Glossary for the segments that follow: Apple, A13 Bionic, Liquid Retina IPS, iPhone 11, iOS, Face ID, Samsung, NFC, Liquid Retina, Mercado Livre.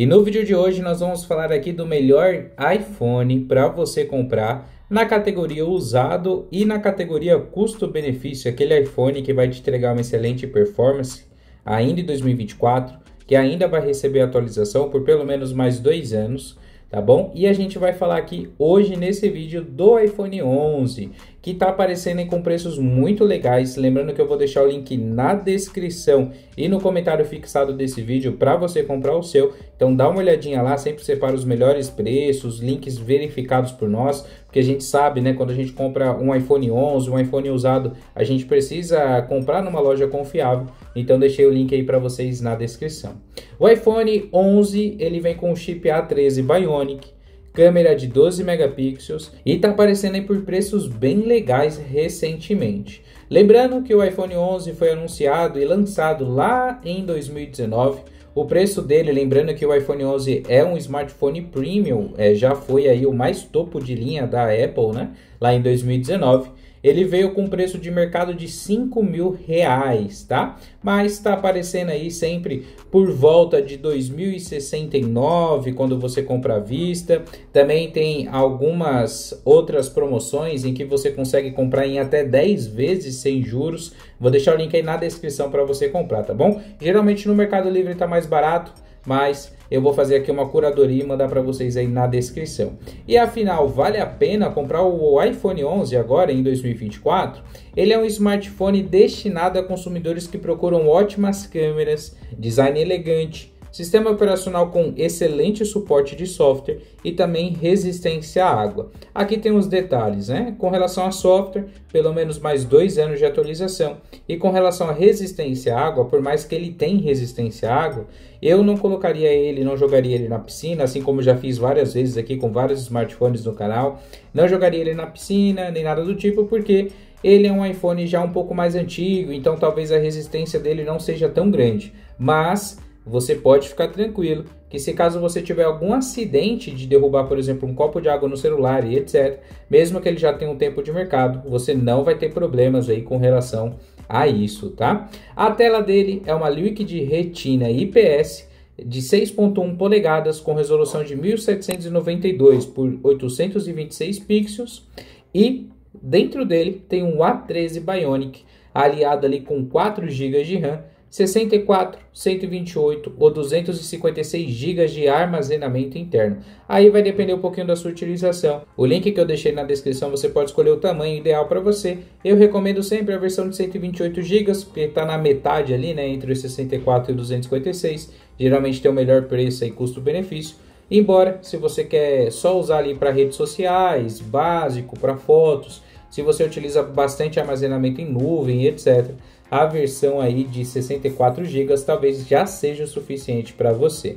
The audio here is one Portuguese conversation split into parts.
E no vídeo de hoje nós vamos falar aqui do melhor iPhone para você comprar na categoria usado e na categoria custo-benefício, aquele iPhone que vai te entregar uma excelente performance ainda em 2024, que ainda vai receber atualização por pelo menos mais 2 anos, tá bom? E a gente vai falar aqui hoje nesse vídeo do iPhone 11, que tá aparecendo com preços muito legais. Lembrando que eu vou deixar o link na descrição e no comentário fixado desse vídeo para você comprar o seu. Então dá uma olhadinha lá, sempre separa os melhores preços, links verificados por nós, porque a gente sabe, né, quando a gente compra um iPhone 11, um iPhone usado, a gente precisa comprar numa loja confiável. Então deixei o link aí para vocês na descrição. O iPhone 11, ele vem com o chip A13 Bionic, câmera de 12 megapixels e tá aparecendo aí por preços bem legais recentemente. Lembrando que o iPhone 11 foi anunciado e lançado lá em 2019. O preço dele, lembrando que o iPhone 11 é um smartphone premium, já foi aí o mais topo de linha da Apple, né? Lá em 2019. Ele veio com preço de mercado de R$5.000, tá? Mas está aparecendo aí sempre por volta de 2.069 quando você compra à vista. Também tem algumas outras promoções em que você consegue comprar em até 10 vezes sem juros. Vou deixar o link aí na descrição para você comprar, tá bom? Geralmente no Mercado Livre está mais barato, mas eu vou fazer aqui uma curadoria e mandar para vocês aí na descrição. E afinal, vale a pena comprar o iPhone 11 agora em 2024? Ele é um smartphone destinado a consumidores que procuram ótimas câmeras, design elegante, sistema operacional com excelente suporte de software e também resistência à água. Aqui tem os detalhes, né? Com relação a software, pelo menos mais 2 anos de atualização. E com relação à resistência à água, por mais que ele tenha resistência à água, eu não colocaria ele, não jogaria ele na piscina, assim como já fiz várias vezes aqui com vários smartphones no canal. Não jogaria ele na piscina, nem nada do tipo, porque ele é um iPhone já um pouco mais antigo, então talvez a resistência dele não seja tão grande. Mas você pode ficar tranquilo que, se caso você tiver algum acidente de derrubar, por exemplo, um copo de água no celular e etc, mesmo que ele já tenha um tempo de mercado, você não vai ter problemas aí com relação a isso, tá? A tela dele é uma Liquid Retina IPS de 6.1 polegadas com resolução de 1792 por 826 pixels e dentro dele tem um A13 Bionic aliado ali com 4 GB de RAM, 64, 128 ou 256 GB de armazenamento interno. Aí vai depender um pouquinho da sua utilização. O link que eu deixei na descrição, você pode escolher o tamanho ideal para você. Eu recomendo sempre a versão de 128 GB, porque está na metade ali, né, entre os 64 e 256. Geralmente tem o melhor preço e custo-benefício. Embora, se você quer só usar ali para redes sociais, básico, para fotos, se você utiliza bastante armazenamento em nuvem, etc, a versão aí de 64 GB talvez já seja o suficiente para você.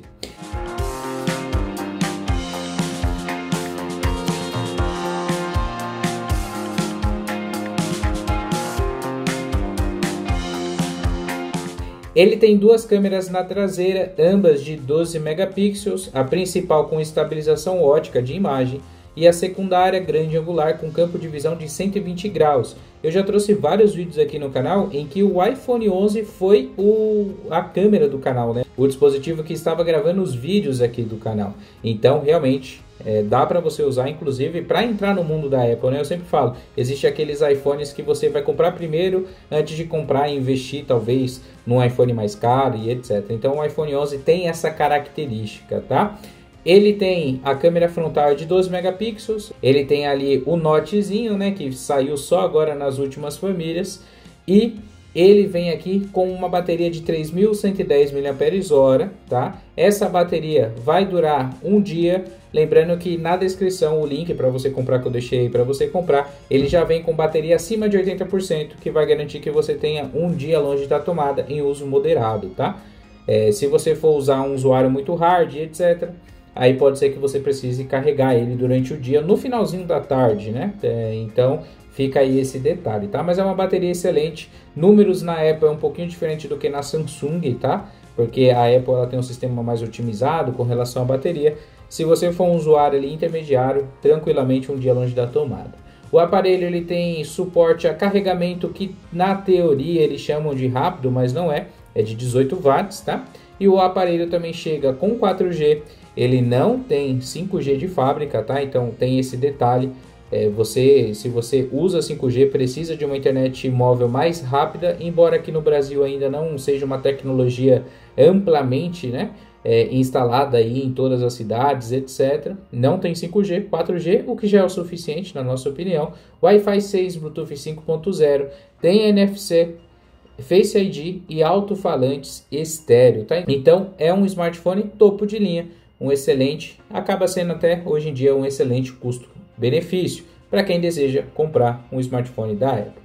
Ele tem 2 câmeras na traseira, ambas de 12 megapixels, a principal com estabilização ótica de imagem e a secundária grande angular com campo de visão de 120 graus. Eu já trouxe vários vídeos aqui no canal em que o iPhone 11 foi a câmera do canal, né? O dispositivo que estava gravando os vídeos aqui do canal. Então, realmente, dá para você usar, inclusive, para entrar no mundo da Apple, né? Eu sempre falo, existe aqueles iPhones que você vai comprar primeiro antes de comprar e investir, talvez, num iPhone mais caro e etc. Então, o iPhone 11 tem essa característica, tá? Ele tem a câmera frontal de 12 megapixels, ele tem ali o notezinho, né, que saiu só agora nas últimas famílias, e ele vem aqui com uma bateria de 3.110 mAh, tá? Essa bateria vai durar 1 dia, lembrando que na descrição o link para você comprar, que eu deixei aí para você comprar, ele já vem com bateria acima de 80%, que vai garantir que você tenha 1 dia longe da tomada em uso moderado, tá? Se você for usar um usuário muito hard, etc, aí pode ser que você precise carregar ele durante o dia, no finalzinho da tarde, né? Então fica aí esse detalhe, tá? Mas é uma bateria excelente. Números na Apple é um pouquinho diferente do que na Samsung, tá? Porque a Apple, ela tem um sistema mais otimizado com relação à bateria. Se você for um usuário ali intermediário, tranquilamente 1 dia longe da tomada. O aparelho, ele tem suporte a carregamento que na teoria eles chamam de rápido, mas não é. é de 18 watts, tá? E o aparelho também chega com 4G, ele não tem 5G de fábrica, tá? Então tem esse detalhe, se você usa 5G, precisa de uma internet móvel mais rápida, embora aqui no Brasil ainda não seja uma tecnologia amplamente, né, instalada aí em todas as cidades, etc. Não tem 5G, 4G, o que já é o suficiente, na nossa opinião. Wi-Fi 6, Bluetooth 5.0, tem NFC, Face ID e alto-falantes estéreo, tá? Então é um smartphone topo de linha, um excelente, acaba sendo até hoje em dia um excelente custo benefício para quem deseja comprar um smartphone da Apple.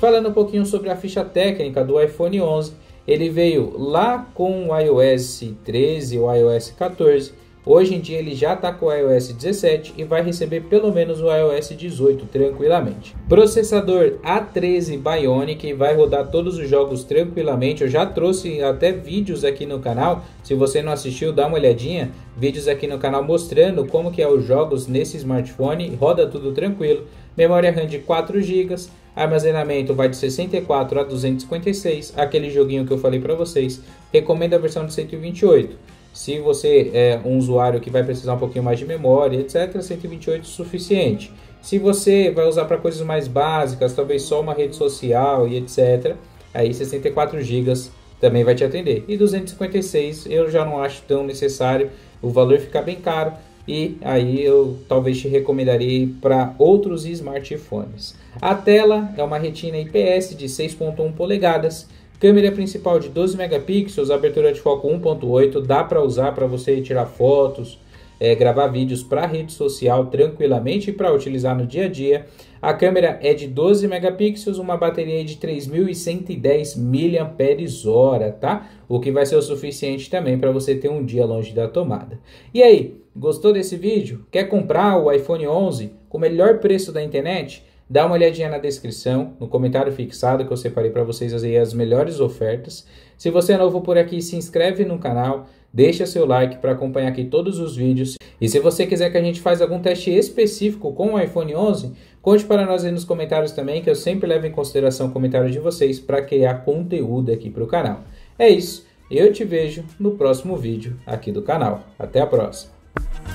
Falando um pouquinho sobre a ficha técnica do iPhone 11, ele veio lá com o iOS 13 ou iOS 14, hoje em dia ele já está com o iOS 17 e vai receber pelo menos o iOS 18 tranquilamente. Processador A13 Bionic, vai rodar todos os jogos tranquilamente, eu já trouxe até vídeos aqui no canal, se você não assistiu dá uma olhadinha, vídeos aqui no canal mostrando como que é os jogos nesse smartphone, roda tudo tranquilo. Memória RAM de 4 GB, armazenamento vai de 64 a 256, aquele joguinho que eu falei para vocês, recomendo a versão de 128, se você é um usuário que vai precisar um pouquinho mais de memória, etc, 128 é suficiente, se você vai usar para coisas mais básicas, talvez só uma rede social e etc, aí 64 GB também vai te atender, e 256 eu já não acho tão necessário, o valor fica bem caro, e aí eu talvez te recomendaria para outros smartphones. A tela é uma retina IPS de 6.1 polegadas, câmera principal de 12 megapixels, abertura de foco 1.8, dá para usar para você tirar fotos, gravar vídeos para rede social tranquilamente e para utilizar no dia a dia. A câmera é de 12 megapixels, uma bateria de 3.110 mAh, tá? O que vai ser o suficiente também para você ter um dia longe da tomada. E aí, gostou desse vídeo? Quer comprar o iPhone 11 com o melhor preço da internet? Dá uma olhadinha na descrição, no comentário fixado que eu separei para vocês as melhores ofertas. Se você é novo por aqui, se inscreve no canal, deixa seu like para acompanhar aqui todos os vídeos. E se você quiser que a gente faça algum teste específico com o iPhone 11, conte para nós aí nos comentários também, que eu sempre levo em consideração o comentário de vocês para criar conteúdo aqui para o canal. É isso, eu te vejo no próximo vídeo aqui do canal. Até a próxima!